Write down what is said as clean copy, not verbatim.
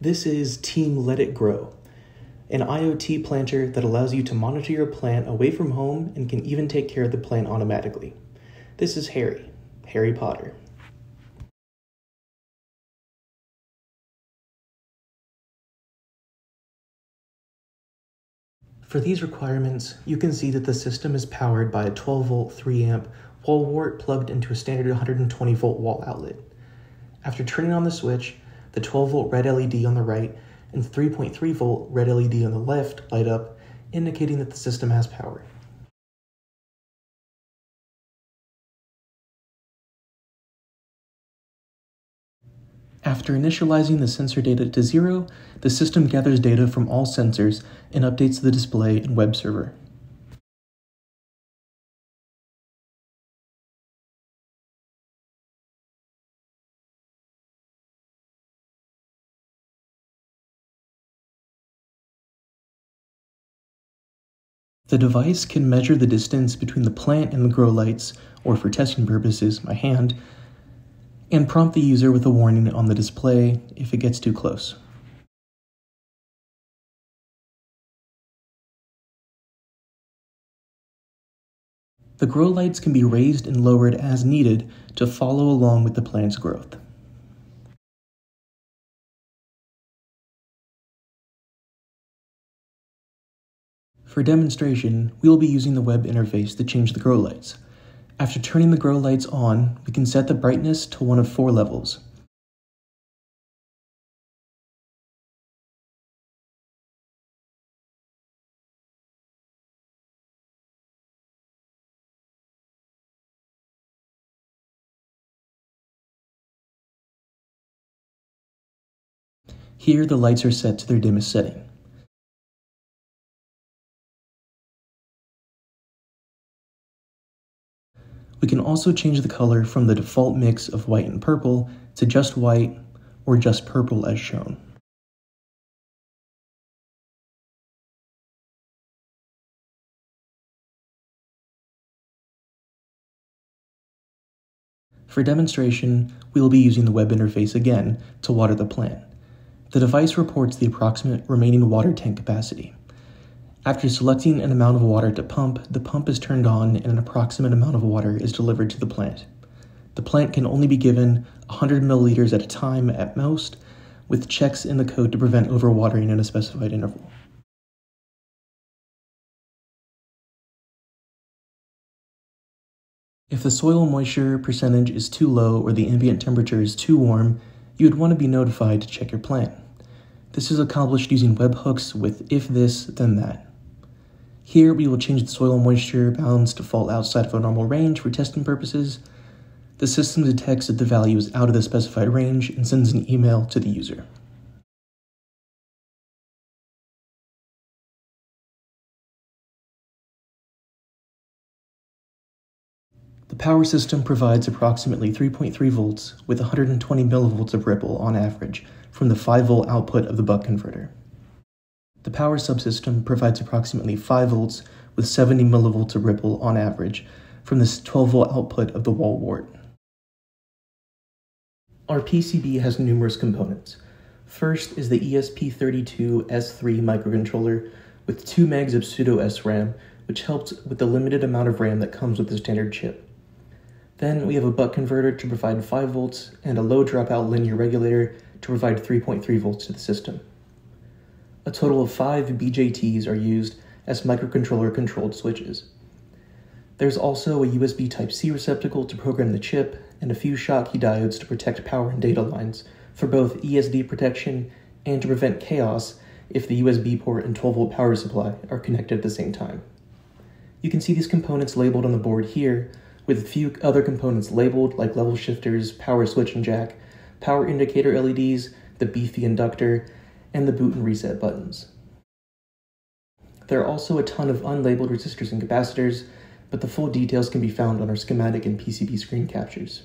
This is Team Let It Grow, an IoT planter that allows you to monitor your plant away from home and can even take care of the plant automatically. This is Harry, Harry Potter. For these requirements, you can see that the system is powered by a 12-volt 3-amp wall wart plugged into a standard 120-volt wall outlet. After turning on the switch, the 12-volt red LED on the right and 3.3-volt red LED on the left light up, indicating that the system has power. After initializing the sensor data to 0, the system gathers data from all sensors and updates the display and web server. The device can measure the distance between the plant and the grow lights, or for testing purposes, my hand, and prompt the user with a warning on the display if it gets too close. The grow lights can be raised and lowered as needed to follow along with the plant's growth. For demonstration, we will be using the web interface to change the grow lights. After turning the grow lights on, we can set the brightness to one of 4 levels. Here, the lights are set to their dimmest setting. We can also change the color from the default mix of white and purple to just white or just purple as shown. For demonstration, we will be using the web interface again to water the plant. The device reports the approximate remaining water tank capacity. After selecting an amount of water to pump, the pump is turned on and an approximate amount of water is delivered to the plant. The plant can only be given 100 milliliters at a time at most, with checks in the code to prevent overwatering at a specified interval. If the soil moisture percentage is too low or the ambient temperature is too warm, you would want to be notified to check your plant. This is accomplished using webhooks with if this, then that. Here, we will change the soil moisture balance to fall outside of a normal range for testing purposes. The system detects that the value is out of the specified range and sends an email to the user. The power system provides approximately 3.3 volts with 120 millivolts of ripple on average from the 5-volt output of the buck converter. The power subsystem provides approximately 5 volts with 70 millivolts of ripple on average from this 12-volt output of the wall wart. Our PCB has numerous components. First is the ESP32-S3 microcontroller with 2 megs of pseudo-SRAM, which helps with the limited amount of RAM that comes with the standard chip. Then we have a buck converter to provide 5 volts and a low dropout linear regulator to provide 3.3 volts to the system. A total of 5 BJTs are used as microcontroller-controlled switches. There's also a USB Type-C receptacle to program the chip, and a few Schottky diodes to protect power and data lines for both ESD protection and to prevent chaos if the USB port and 12-volt power supply are connected at the same time. You can see these components labeled on the board here, with a few other components labeled like level shifters, power switch and jack, power indicator LEDs, the beefy inductor, and the boot and reset buttons. There are also a ton of unlabeled resistors and capacitors, but the full details can be found on our schematic and PCB screen captures.